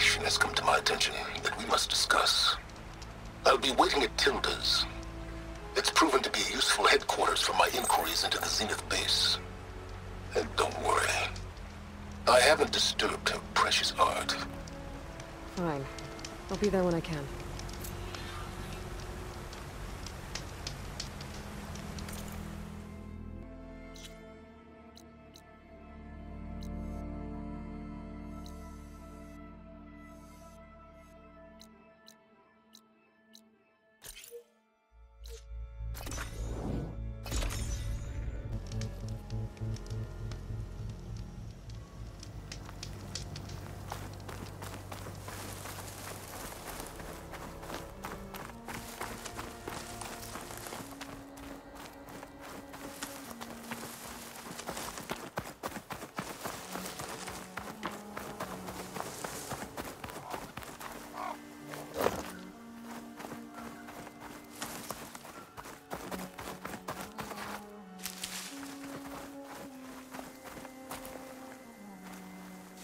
information has come to my attention that we must discuss. I'll be waiting at Tilda's. It's proven to be a useful headquarters for my inquiries into the Zenith base. And don't worry, I haven't disturbed her precious art. Fine. I'll be there when I can.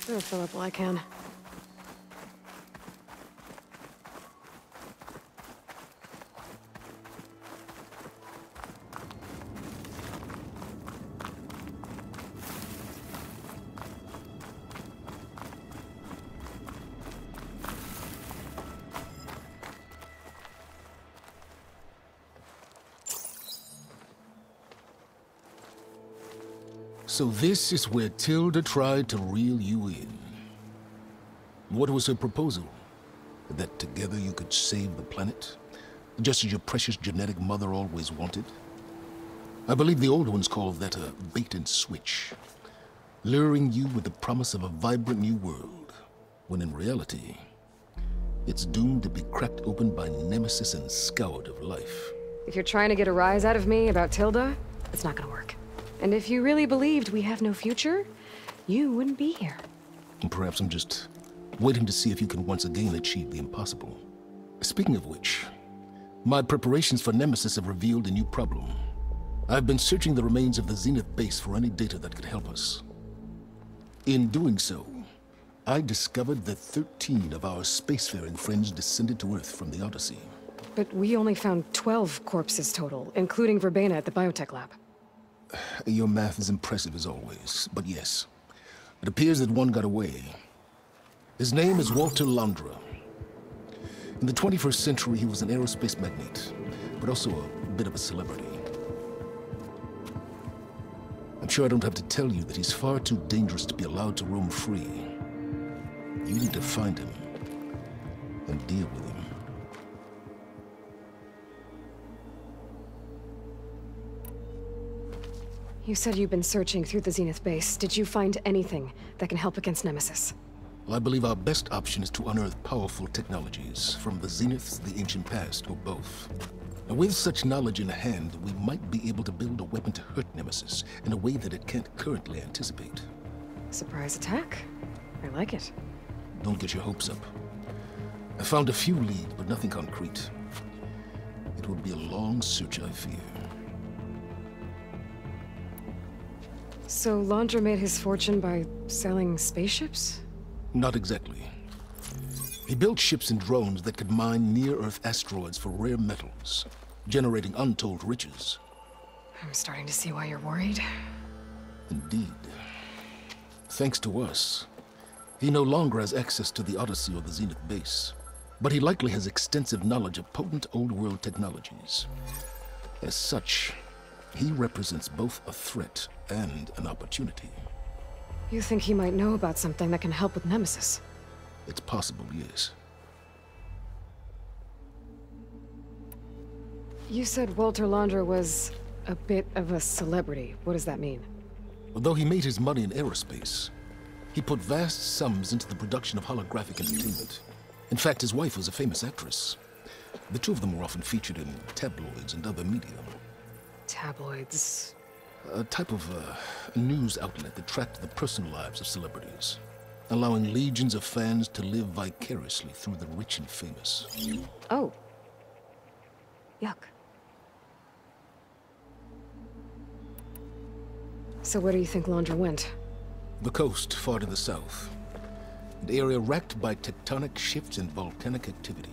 I'll fill up while I can. So this is where Tilda tried to reel you in. What was her proposal? That together you could save the planet? Just as your precious genetic mother always wanted? I believe the old ones called that a bait and switch. Luring you with the promise of a vibrant new world, when in reality, it's doomed to be cracked open by Nemesis and scoured of life. If you're trying to get a rise out of me about Tilda, it's not gonna work. And if you really believed we have no future, you wouldn't be here. And perhaps I'm just waiting to see if you can once again achieve the impossible. Speaking of which, my preparations for Nemesis have revealed a new problem. I've been searching the remains of the Zenith base for any data that could help us. In doing so, I discovered that 13 of our spacefaring friends descended to Earth from the Odyssey. But we only found 12 corpses total, including Verbena at the biotech lab. Your math is impressive as always, but yes, it appears that one got away. His name is Walter Londra. In the 21st century, he was an aerospace magnate, but also a bit of a celebrity. I'm sure I don't have to tell you that he's far too dangerous to be allowed to roam free. You need to find him and deal with him. You said you've been searching through the Zenith base. Did you find anything that can help against Nemesis? Well, I believe our best option is to unearth powerful technologies from the Zenith's, the ancient past, or both. And with such knowledge in hand, we might be able to build a weapon to hurt Nemesis in a way that it can't currently anticipate. Surprise attack? I like it. Don't get your hopes up. I found a few leads, but nothing concrete. It will be a long search, I fear. So Londra made his fortune by selling spaceships? Not exactly. He built ships and drones that could mine near-Earth asteroids for rare metals, generating untold riches. I'm starting to see why you're worried. Indeed. Thanks to us, he no longer has access to the Odyssey or the Zenith base, but he likely has extensive knowledge of potent old-world technologies. As such, he represents both a threat and an opportunity. You think he might know about something that can help with Nemesis? It's possible, yes. You said Walter Londra was a bit of a celebrity. What does that mean? Although he made his money in aerospace, he put vast sums into the production of holographic entertainment. In fact, his wife was a famous actress. The two of them were often featured in tabloids and other media. Tabloids? A type of news outlet that tracked the personal lives of celebrities, allowing legions of fans to live vicariously through the rich and famous. Oh. Yuck. So where do you think Londra went? The coast, far to the south. an area wrecked by tectonic shifts and volcanic activity.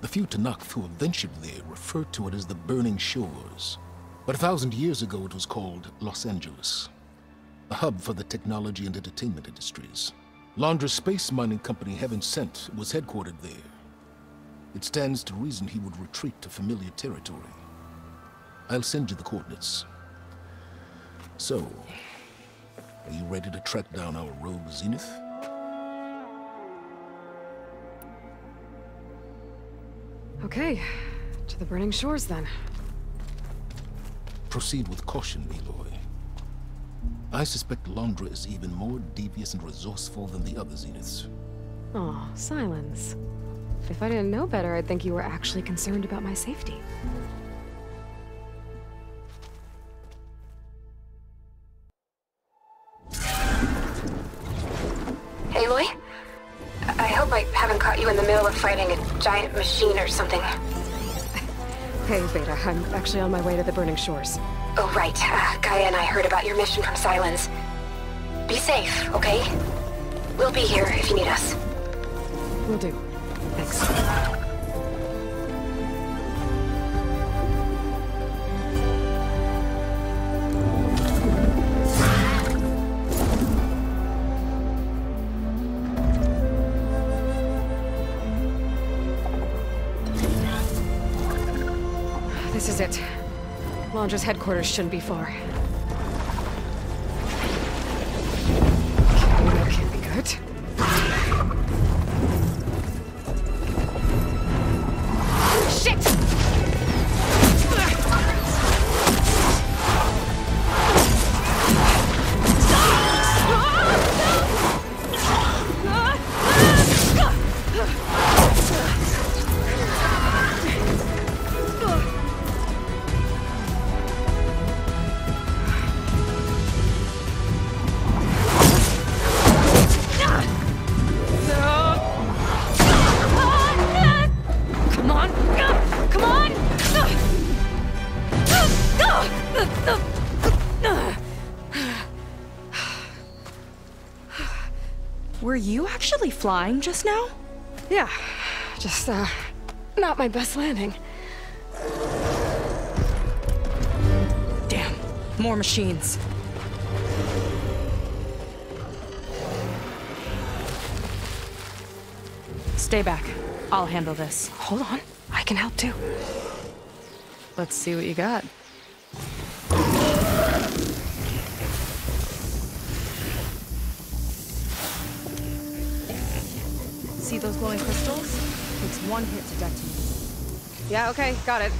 The few Tanakh who eventually referred to it as the Burning Shores, but 1,000 years ago it was called Los Angeles, a hub for the technology and entertainment industries. Londra's space mining company Heaven Sent was headquartered there. It stands to reason he would retreat to familiar territory. I'll send you the coordinates. So, are you ready to track down our rogue Zenith? Okay, to the Burning Shores then. Proceed with caution, Aloy. I suspect Londra is even more devious and resourceful than the other Zeniths. Aw, Silence. If I didn't know better, I'd think you were actually concerned about my safety. Aloy? I hope I haven't caught you in the middle of fighting a giant machine or something. Hey, Beta, I'm actually on my way to the Burning Shores. Oh, right. Gaia and I heard about your mission from Silence. Be safe, okay? We'll be here if you need us. Will do. Thanks. This is it. Londra's headquarters shouldn't be far. That can't be good. Shit! Were you actually flying just now? Yeah, just, not my best landing. Damn, more machines. Stay back. I'll handle this. Hold on, I can help too. Let's see what you got. See those glowing crystals? Takes one hit to detonate. Yeah, okay, got it.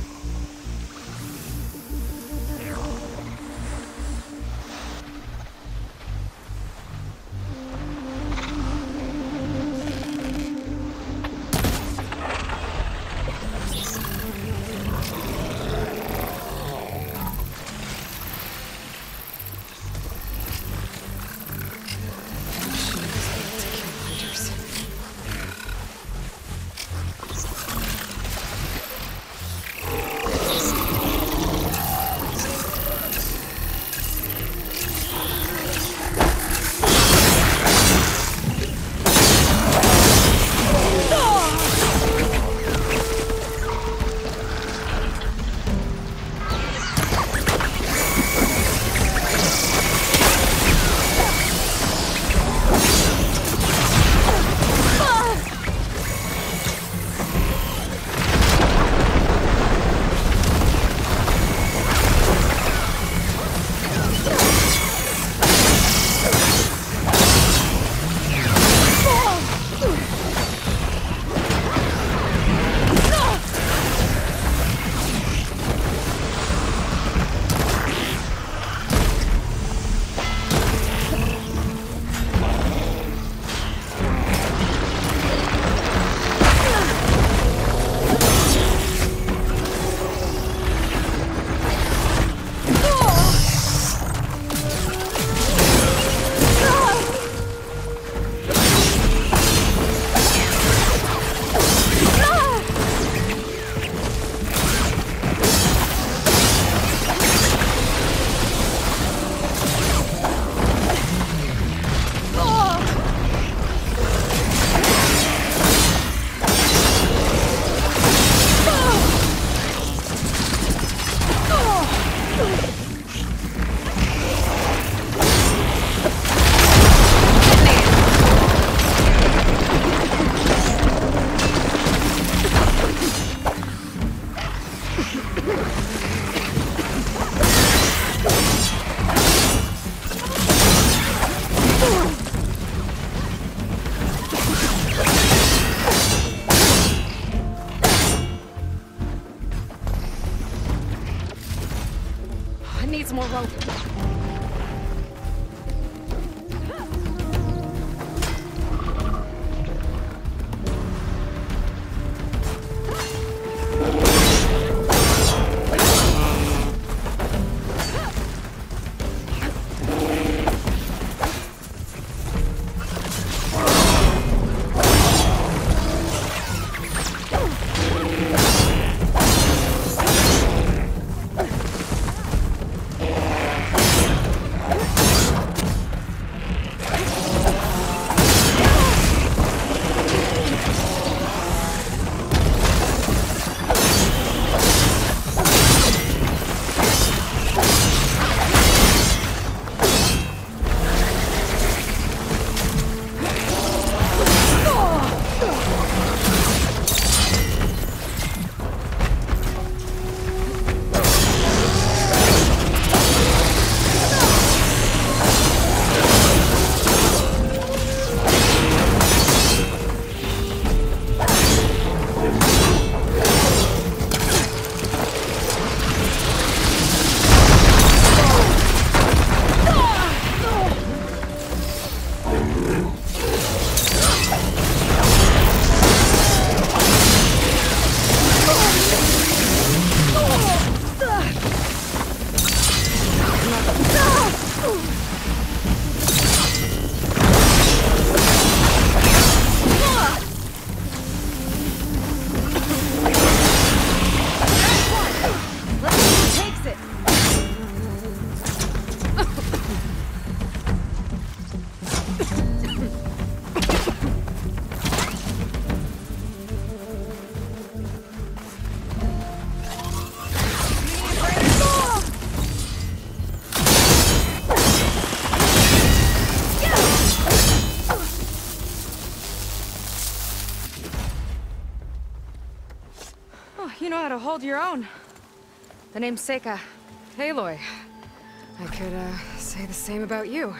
some more rope. To hold your own. The name's Seyka. Aloy. I could say the same about you.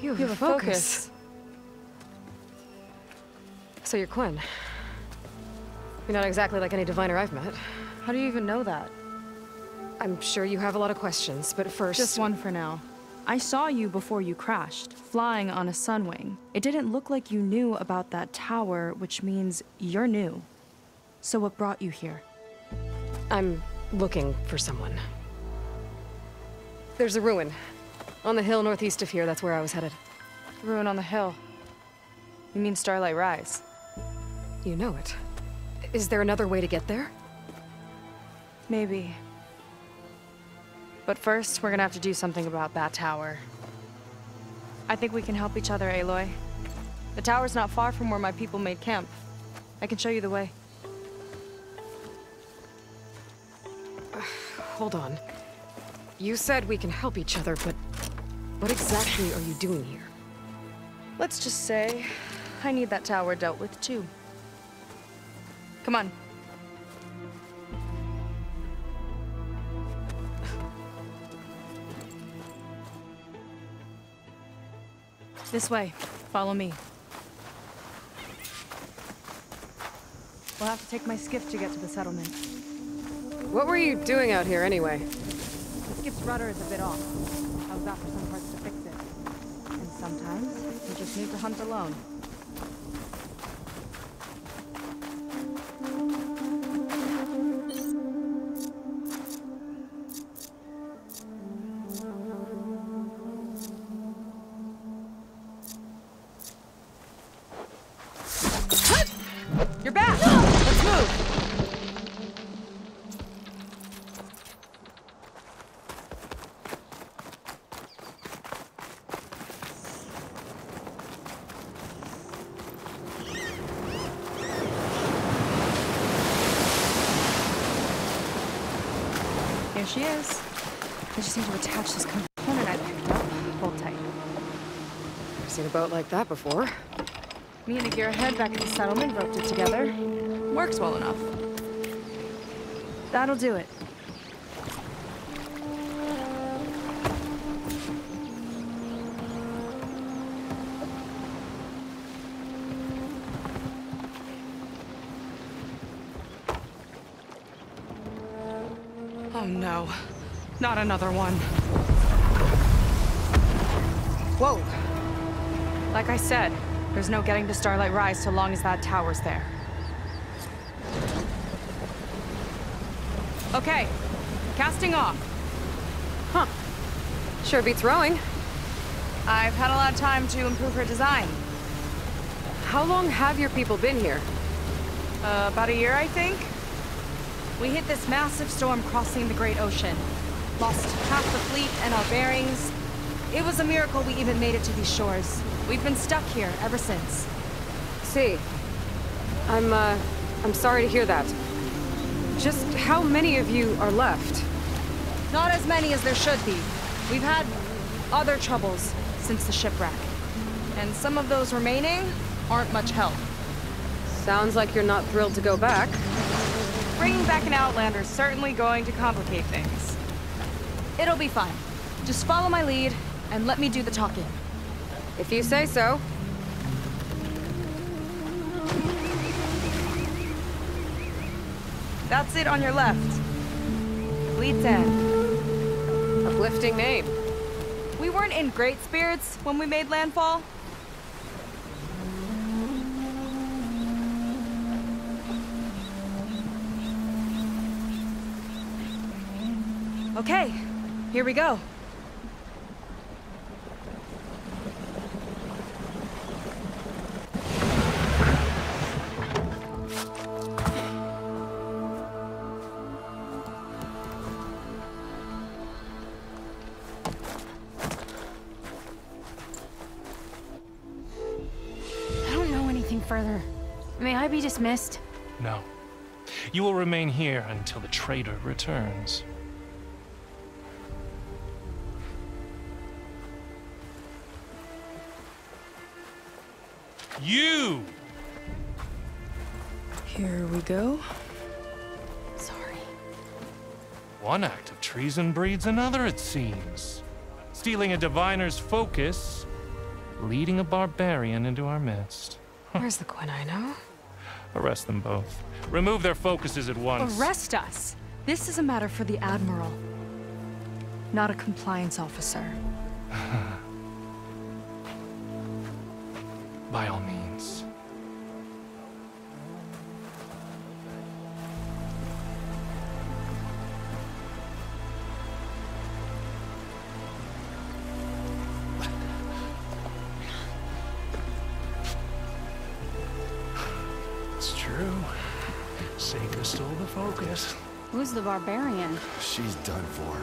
You have a focus. So you're Quen. You're not exactly like any diviner I've met. How do you even know that? I'm sure you have a lot of questions, but first... Just one for now. I saw you before you crashed, flying on a sunwing. It didn't look like you knew about that tower, which means you're new. So what brought you here? I'm looking for someone. There's a ruin. On the hill northeast of here, that's where I was headed. Ruin on the hill? You mean Starlight Rise? You know it. Is there another way to get there? Maybe. But first, we're gonna have to do something about that tower. I think we can help each other, Aloy. The tower's not far from where my people made camp. I can show you the way. Hold on. You said we can help each other, but what exactly are you doing here? Let's just say I need that tower dealt with, too. Come on. This way. Follow me. We'll have to take my skiff to get to the settlement. What were you doing out here, anyway? The skiff's rudder is a bit off. I was after some parts to fix it. And sometimes, you just need to hunt alone. She is. I just need to attach this component I picked up. Hold tight. I've seen a boat like that before. Me and a gearhead back at the settlement roped it together. Works well enough. That'll do it. Oh no, not another one. Whoa! Like I said, there's no getting to Starlight Rise so long as that tower's there. Okay, casting off. Huh. Sure beats rowing. I've had a lot of time to improve her design. How long have your people been here? About a year, I think. We hit this massive storm crossing the Great Ocean. Lost half the fleet and our bearings. It was a miracle we even made it to these shores. We've been stuck here ever since. See, I'm sorry to hear that. Just how many of you are left? Not as many as there should be. We've had other troubles since the shipwreck. And some of those remaining aren't much help. Sounds like you're not thrilled to go back. Bringing back an Outlander is certainly going to complicate things. It'll be fine. Just follow my lead and let me do the talking. If you say so. That's it on your left. Fleet's End. Uplifting name. We weren't in great spirits when we made landfall. Okay, here we go. I don't know anything further. May I be dismissed? No. You will remain here until the traitor returns. You! Here we go. Sorry. One act of treason breeds another, it seems. Stealing a diviner's focus, leading a barbarian into our midst. Where's the Quen I know? Arrest them both. Remove their focuses at once. Arrest us? This is a matter for the Admiral, not a compliance officer. By all means. It's true. Seyka stole the focus. Who's the barbarian? She's done for.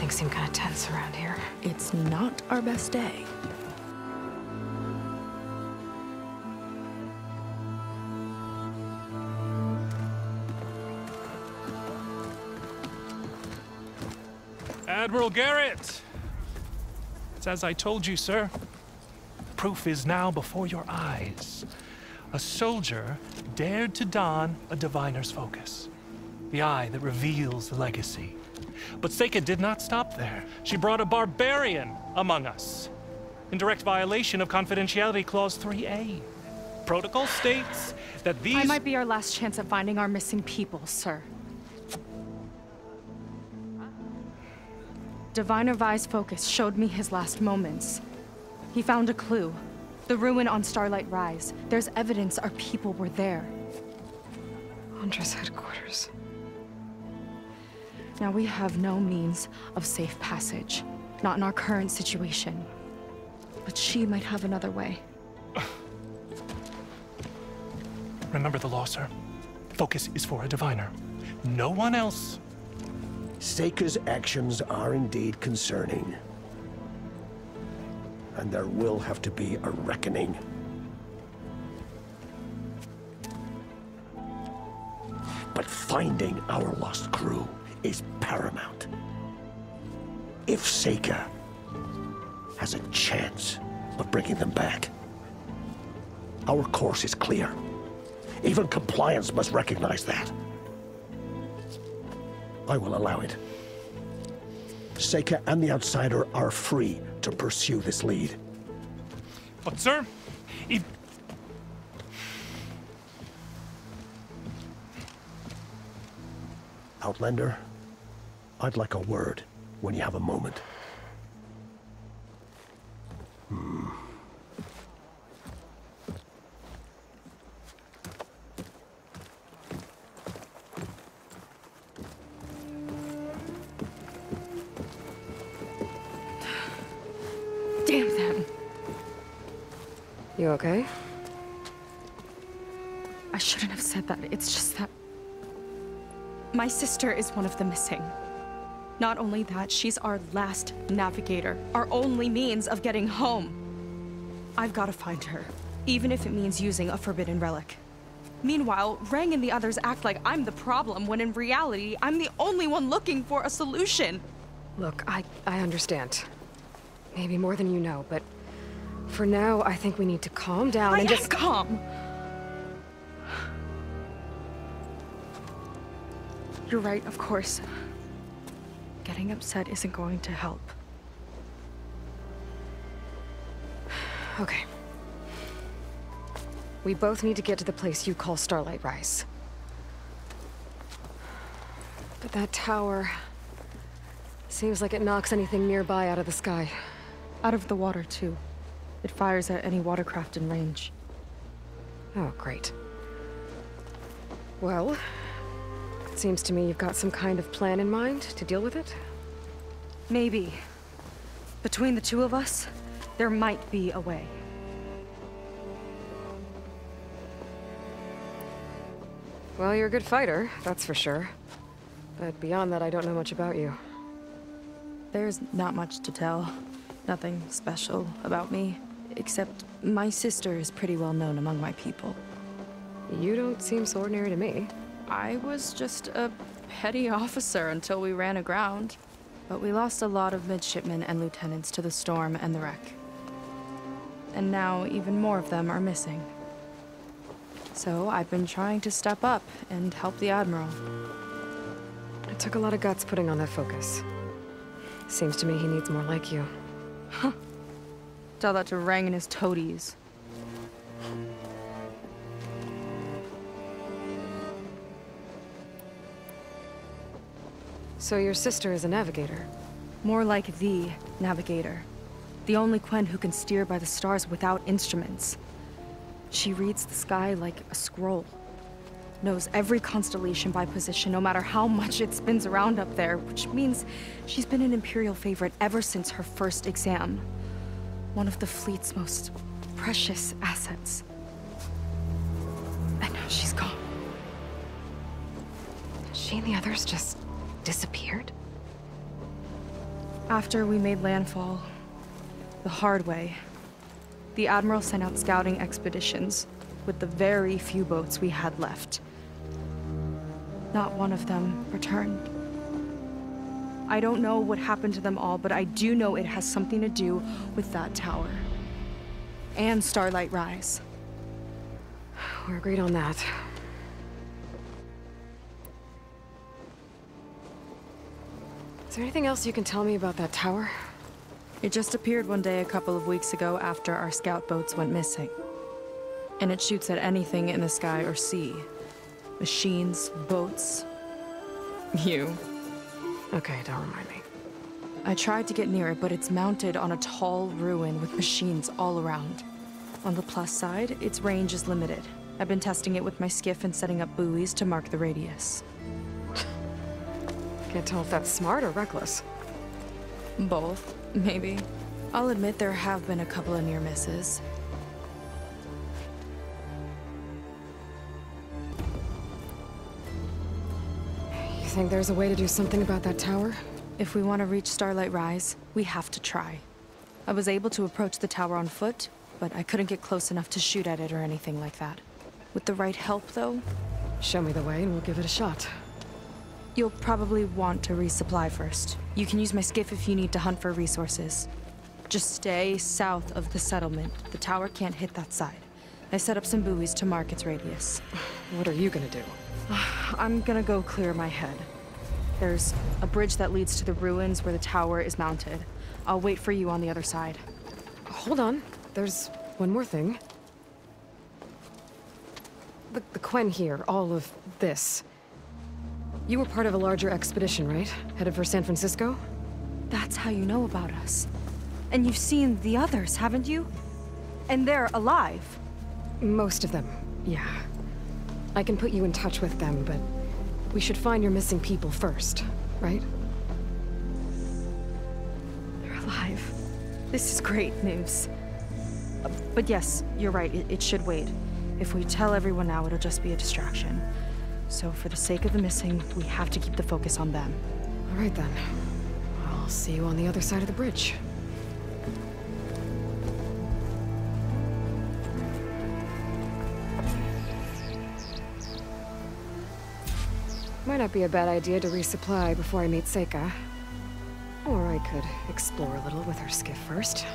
Things seem kind of tense around here. It's not our best day. Admiral Garrett! It's as I told you, sir. The proof is now before your eyes. A soldier dared to don a diviner's focus. The eye that reveals the legacy. But Seyka did not stop there. She brought a barbarian among us. In direct violation of confidentiality clause 3A. Protocol states that these... I might be our last chance at finding our missing people, sir. Diviner Vi's focus showed me his last moments. He found a clue. The ruin on Starlight Rise. There's evidence our people were there. Londra's headquarters. Now we have no means of safe passage. Not in our current situation. But she might have another way. Remember the law, sir. Focus is for a diviner. No one else. Seyka's actions are indeed concerning. And there will have to be a reckoning. But finding our lost crew is paramount. If Seyka has a chance of bringing them back, our course is clear. Even compliance must recognize that. I will allow it. Seyka and the Outsider are free to pursue this lead. But sir, if... Outlander, I'd like a word when you have a moment. Damn them. You okay? I shouldn't have said that. It's just that... my sister is one of the missing. Not only that, she's our last navigator, our only means of getting home. I've got to find her, even if it means using a forbidden relic. Meanwhile, Rang and the others act like I'm the problem, when in reality, I'm the only one looking for a solution. Look, I understand. Maybe more than you know, but for now, I think we need to calm down and just... calm! You're right, of course. Getting upset isn't going to help. Okay. We both need to get to the place you call Starlight Rise. But that tower... seems like it knocks anything nearby out of the sky. Out of the water, too. It fires at any watercraft in range. Oh, great. Well... seems to me you've got some kind of plan in mind to deal with it? Maybe. Between the two of us, there might be a way. Well, you're a good fighter, that's for sure. But beyond that, I don't know much about you. There's not much to tell. Nothing special about me, except my sister is pretty well known among my people. You don't seem so ordinary to me. I was just a petty officer until we ran aground. But we lost a lot of midshipmen and lieutenants to the storm and the wreck. And now even more of them are missing. So I've been trying to step up and help the Admiral. It took a lot of guts putting on that focus. Seems to me he needs more like you. Huh. Tell that to Rang and his toadies. So your sister is a navigator? More like the navigator. The only Quen who can steer by the stars without instruments. She reads the sky like a scroll. Knows every constellation by position, no matter how much it spins around up there, which means she's been an Imperial favorite ever since her first exam. One of the fleet's most precious assets. And now she's gone. She and the others just... disappeared? After we made landfall, the hard way, the Admiral sent out scouting expeditions with the very few boats we had left. Not one of them returned. I don't know what happened to them all, but I do know it has something to do with that tower. And Starlight Rise. We're agreed on that. Is there anything else you can tell me about that tower? It just appeared one day a couple of weeks ago after our scout boats went missing. And it shoots at anything in the sky or sea. Machines, boats, you. Okay, don't remind me. I tried to get near it, but it's mounted on a tall ruin with machines all around. On the plus side, its range is limited. I've been testing it with my skiff and setting up buoys to mark the radius. Can't tell if that's smart or reckless. Both, maybe. I'll admit there have been a couple of near misses. You think there's a way to do something about that tower? If we want to reach Starlight Rise, we have to try. I was able to approach the tower on foot, but I couldn't get close enough to shoot at it or anything like that. With the right help, though... show me the way and we'll give it a shot. You'll probably want to resupply first. You can use my skiff if you need to hunt for resources. Just stay south of the settlement. The tower can't hit that side. I set up some buoys to mark its radius. What are you gonna do? I'm gonna go clear my head. There's a bridge that leads to the ruins where the tower is mounted. I'll wait for you on the other side. Hold on. There's one more thing. The Quen here, all of this. You were part of a larger expedition, right? Headed for San Francisco? That's how you know about us. And you've seen the others, haven't you? And they're alive. Most of them, yeah. I can put you in touch with them, but we should find your missing people first, right? They're alive. This is great news. But yes, you're right, it should wait. If we tell everyone now, it'll just be a distraction. So for the sake of the missing, we have to keep the focus on them. All right then. I'll see you on the other side of the bridge. Might not be a bad idea to resupply before I meet Seyka. Or I could explore a little with her skiff first.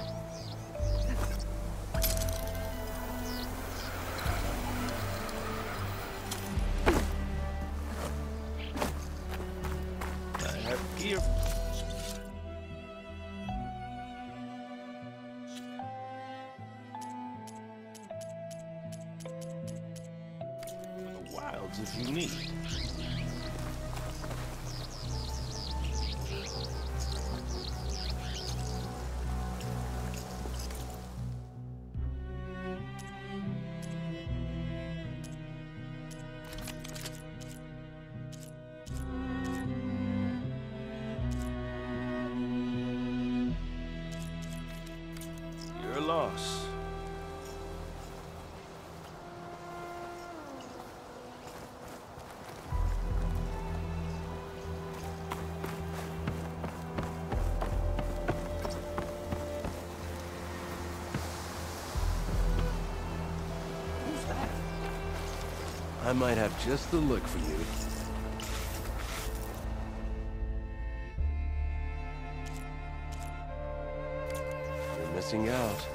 I might have just the look for you. You're missing out.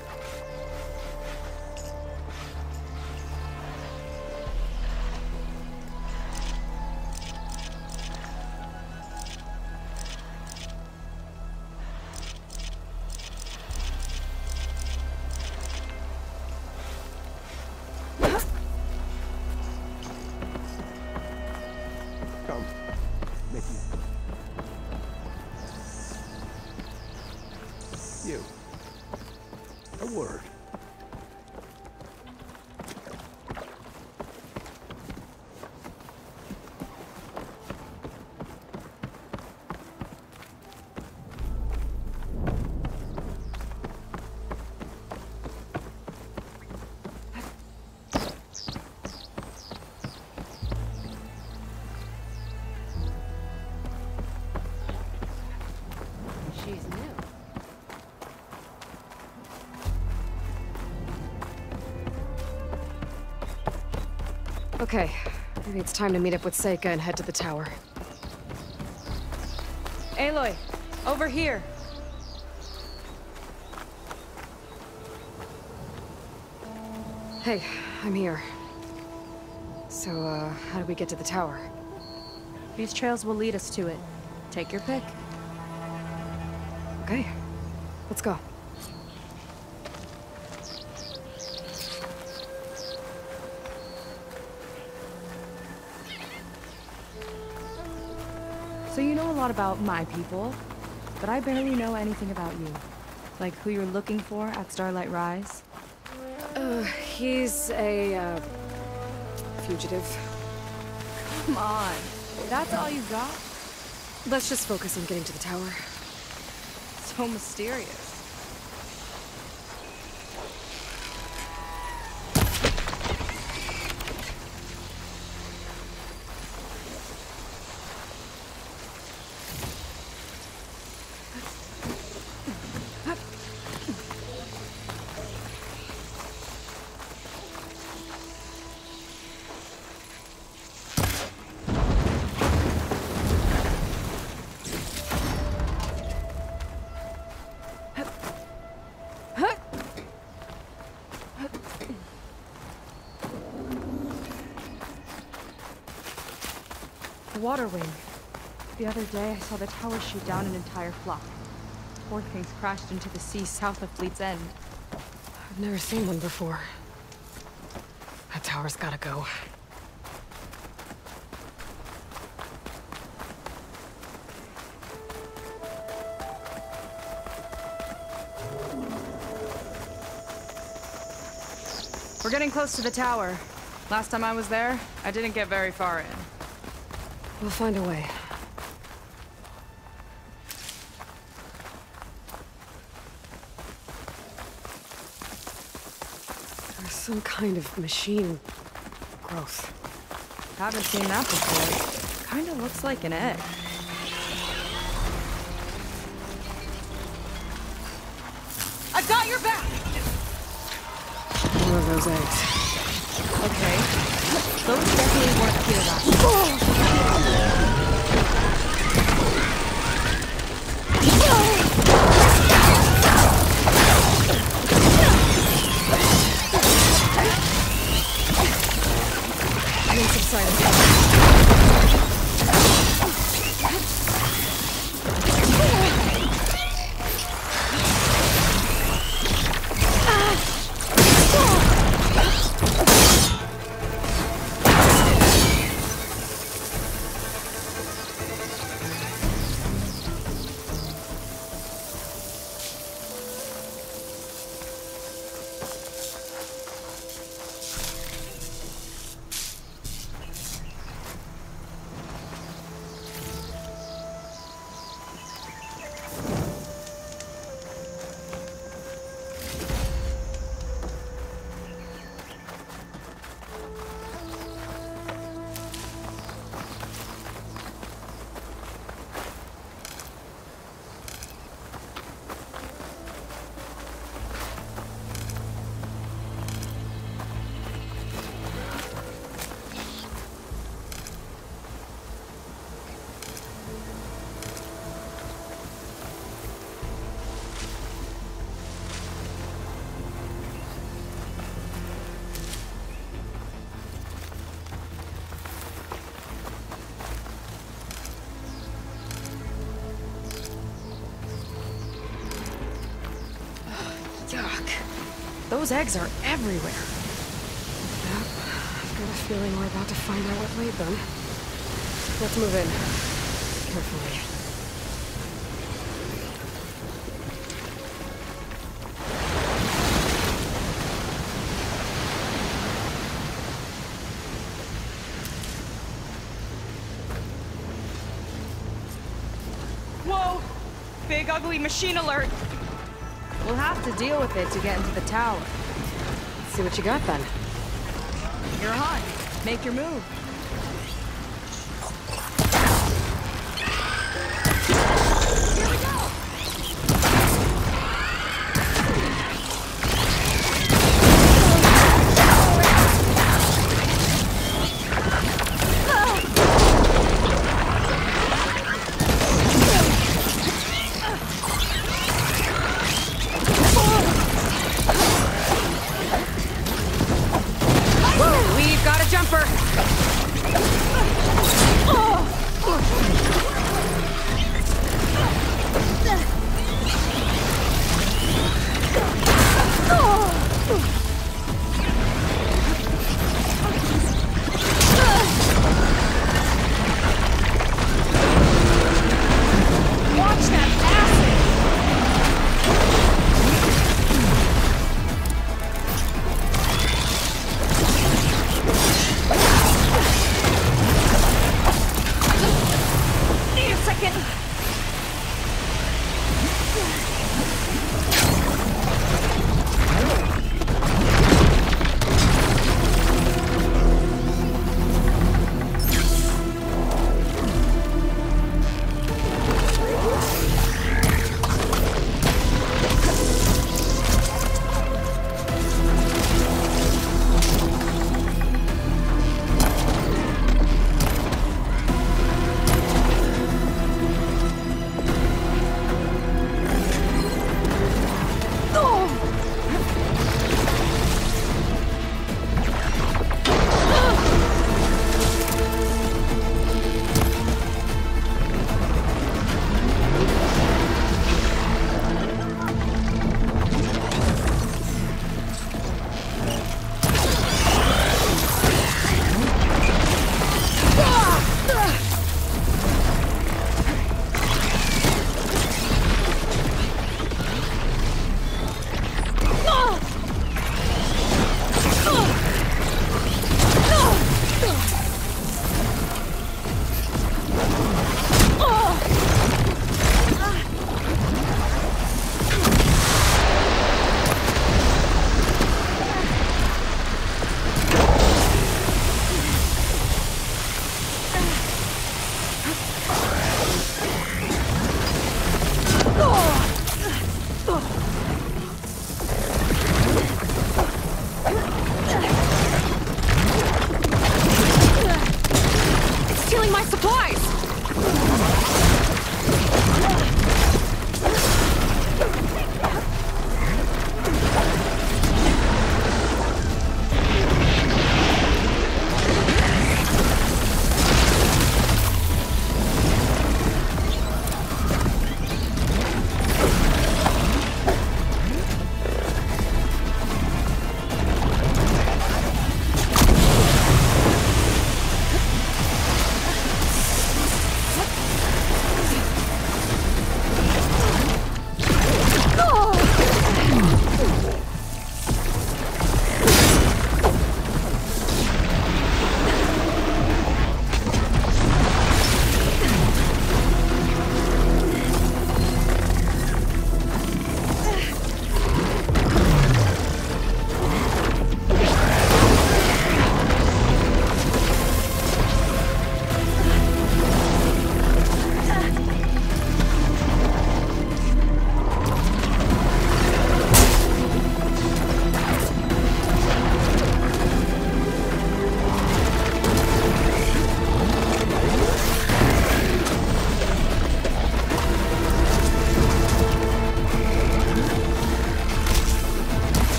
Okay, maybe it's time to meet up with Seyka and head to the tower. Aloy, over here! Hey, I'm here. So, how do we get to the tower? These trails will lead us to it. Take your pick. Okay, let's go. So you know a lot about my people, but I barely know anything about you. Like who you're looking for at Starlight Rise? He's a, fugitive. Come on, that's all you've got? Let's just focus on getting to the tower. So mysterious. Water wing. The other day, I saw the tower shoot down an entire flock. Poor things crashed into the sea south of Fleet's End. I've never seen one before. That tower's gotta go. We're getting close to the tower. Last time I was there, I didn't get very far in. We'll find a way. There's some kind of machine growth. Haven't seen that before. Kinda looks like an egg. I've got your back! One of those eggs. Okay. Those definitely weren't here last time. I'm in some silence. Those eggs are everywhere. Yep. I've got a feeling we're about to find out what laid them. Let's move in. Carefully. Whoa! Big ugly machine alert! We'll have to deal with it to get into the tower. Let's see what you got, then. You're on. Make your move. Here we go! Jumper!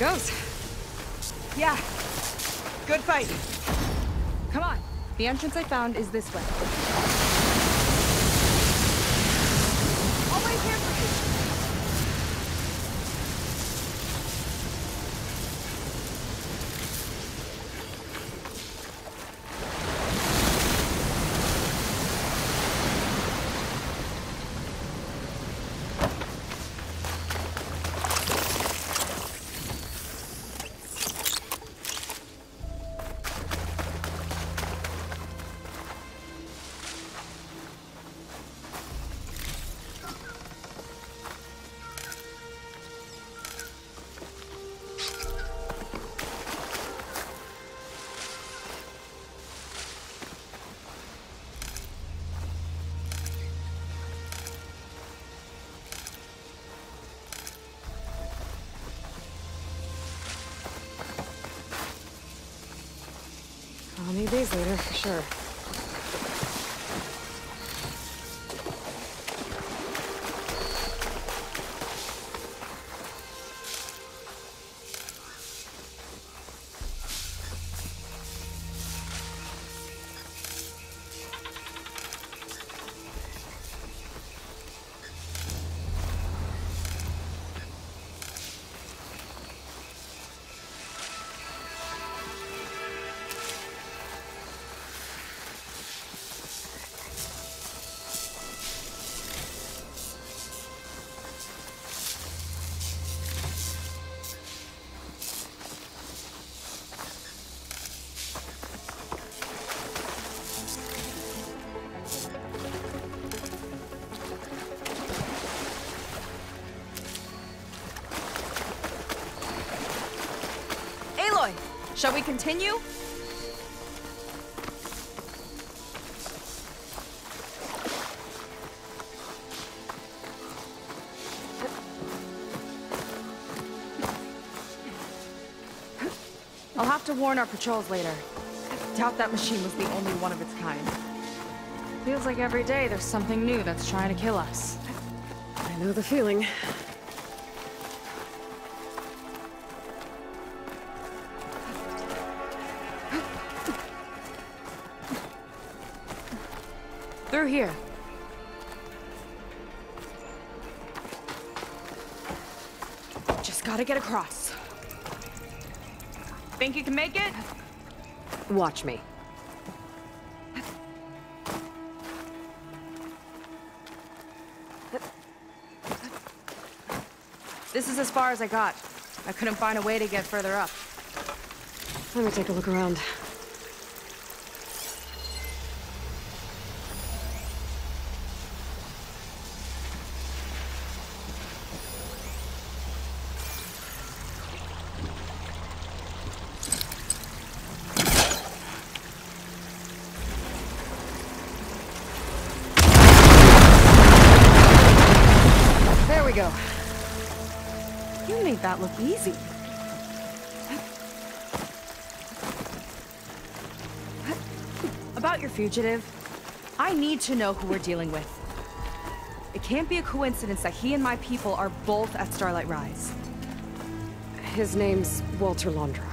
goes. Yeah. Good fight. Come on. The entrance I found is this way. I'll wait here for days later, for sure. Shall we continue? I'll have to warn our patrols later. I doubt that machine was the only one of its kind. Feels like every day there's something new that's trying to kill us. I know the feeling. Here. Just gotta get across. Think you can make it? Watch me. This is as far as I got. I couldn't find a way to get further up. Let me take a look around. That look easy. About your fugitive, I need to know who we're dealing with. It can't be a coincidence that he and my people are both at Starlight Rise. His name's Walter Londra.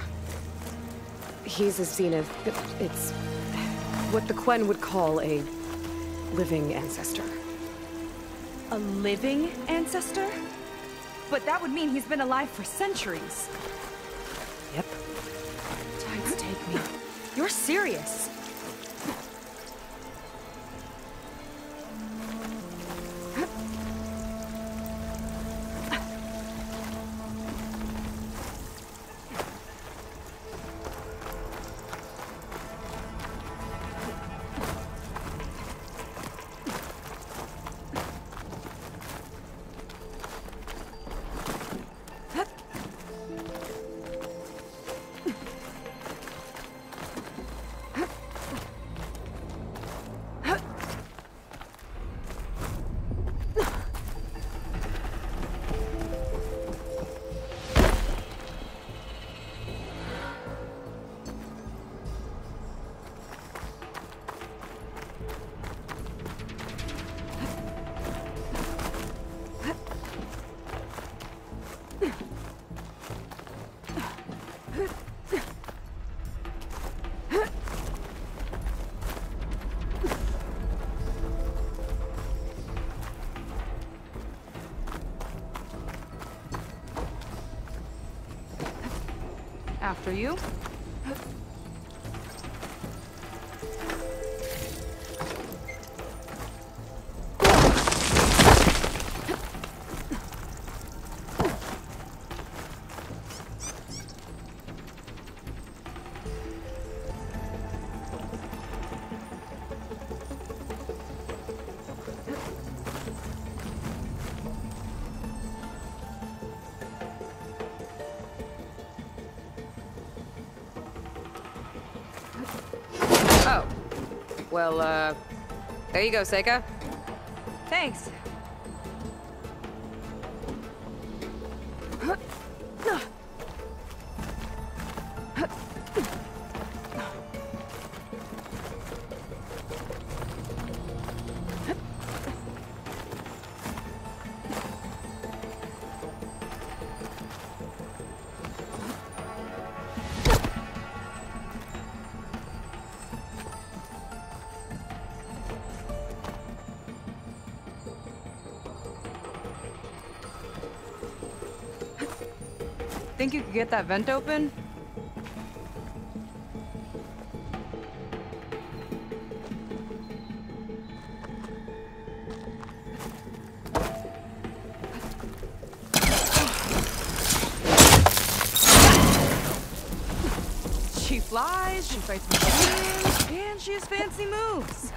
He's a Zenith, but it's what the Quen would call a living ancestor. A living ancestor? But that would mean he's been alive for centuries. Yep. Tides take me. You're serious. After you. Well, there you go, Seyka. Thanks. Think you could get that vent open? She flies, she fights with wings, and she has fancy moves.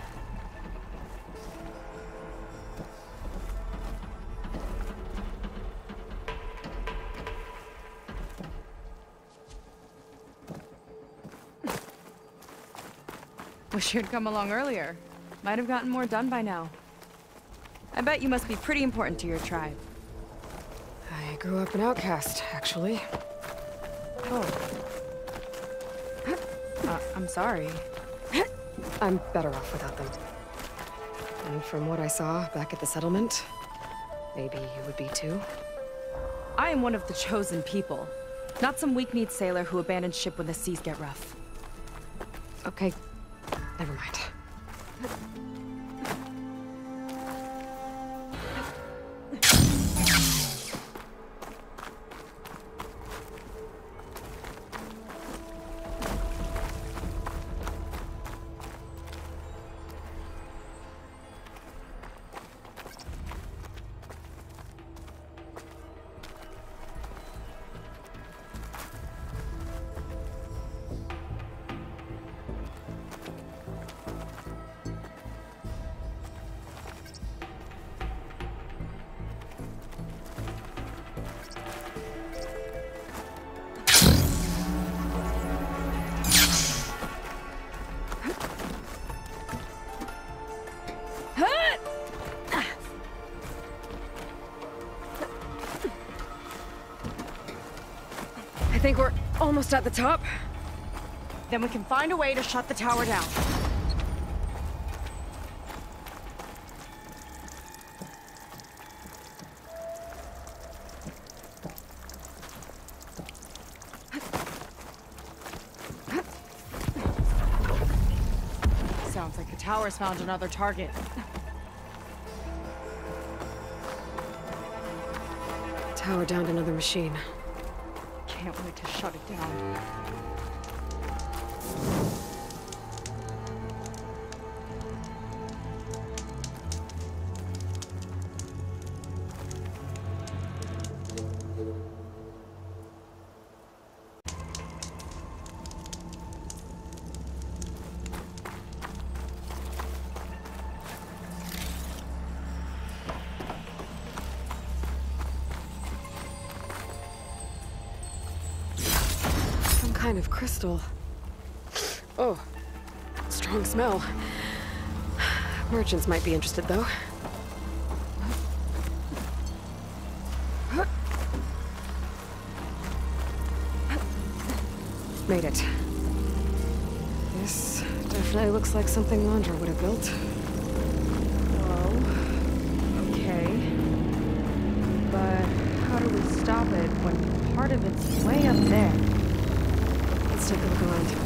Wish you'd come along earlier. Might have gotten more done by now. I bet you must be pretty important to your tribe. I grew up an outcast, actually. Oh. I'm sorry. I'm better off without them. And from what I saw back at the settlement, maybe you would be too. I am one of the chosen people. Not some weak-kneed sailor who abandons ship when the seas get rough. Okay. Never mind. I think we're almost at the top. Then we can find a way to shut the tower down. Sounds like the tower's found another target. Tower downed another machine. I can't wait to shut it down. Kind of crystal. Oh, strong smell. Merchants might be interested, though. Made it. This definitely looks like something Londra would have built. Oh, okay. But how do we stop it when part of it's way up there? Let's take a look around.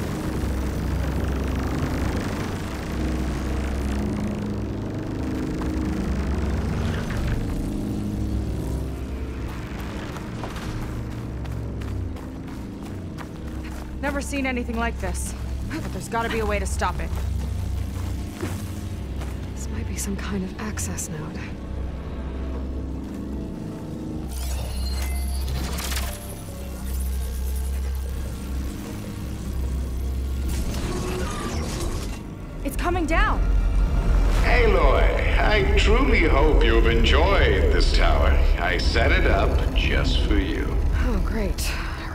Never seen anything like this. But there's gotta be a way to stop it. This might be some kind of access node. It's coming down! Aloy, I truly hope you've enjoyed this tower. I set it up just for you. Oh, great.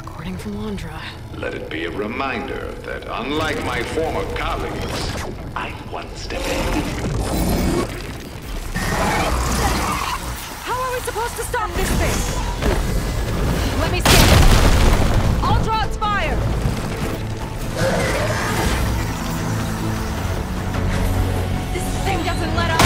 Recording from Londra. Let it be a reminder that, unlike my former colleagues, I'm one step ahead. How are we supposed to stop this thing? Let me see. I'll draw its fire! Doesn't let up.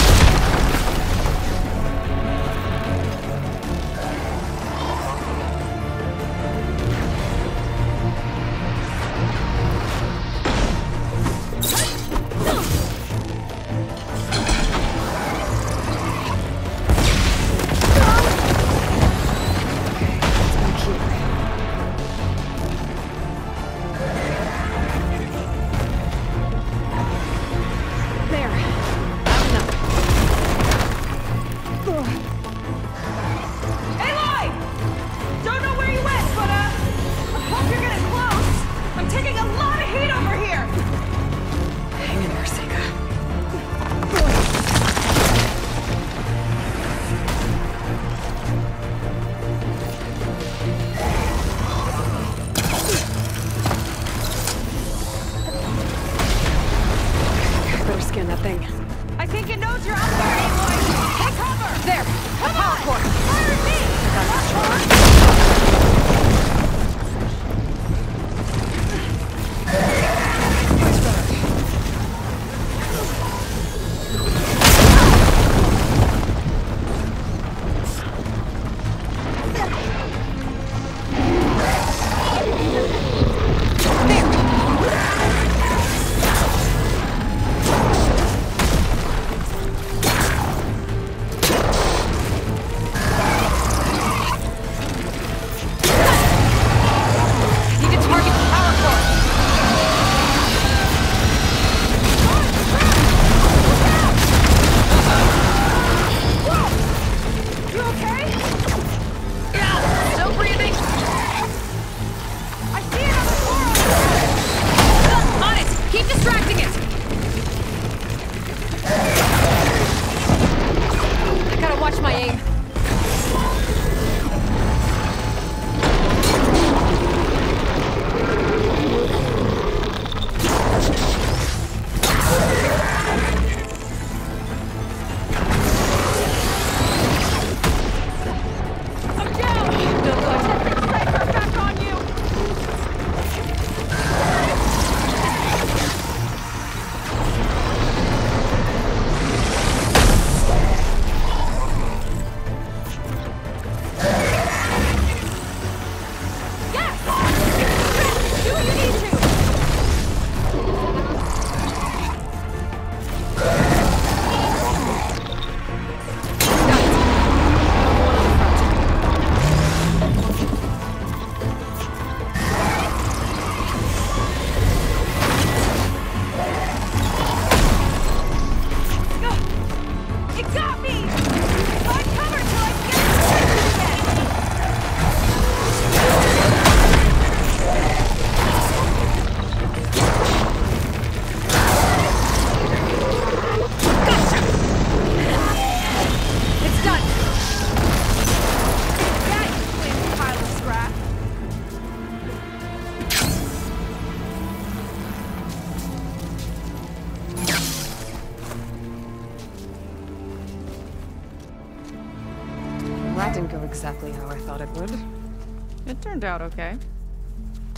Turned out okay.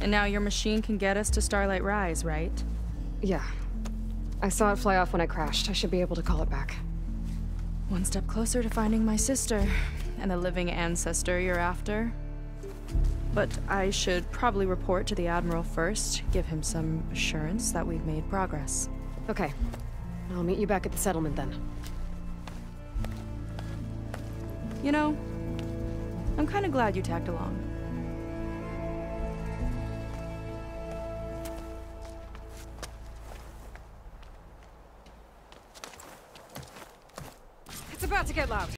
And now your machine can get us to Starlight Rise, right? Yeah. I saw it fly off when I crashed. I should be able to call it back. One step closer to finding my sister and the living ancestor you're after. But I should probably report to the Admiral first, give him some assurance that we've made progress. Okay. I'll meet you back at the settlement then. You know, I'm kind of glad you tagged along. about to get loud.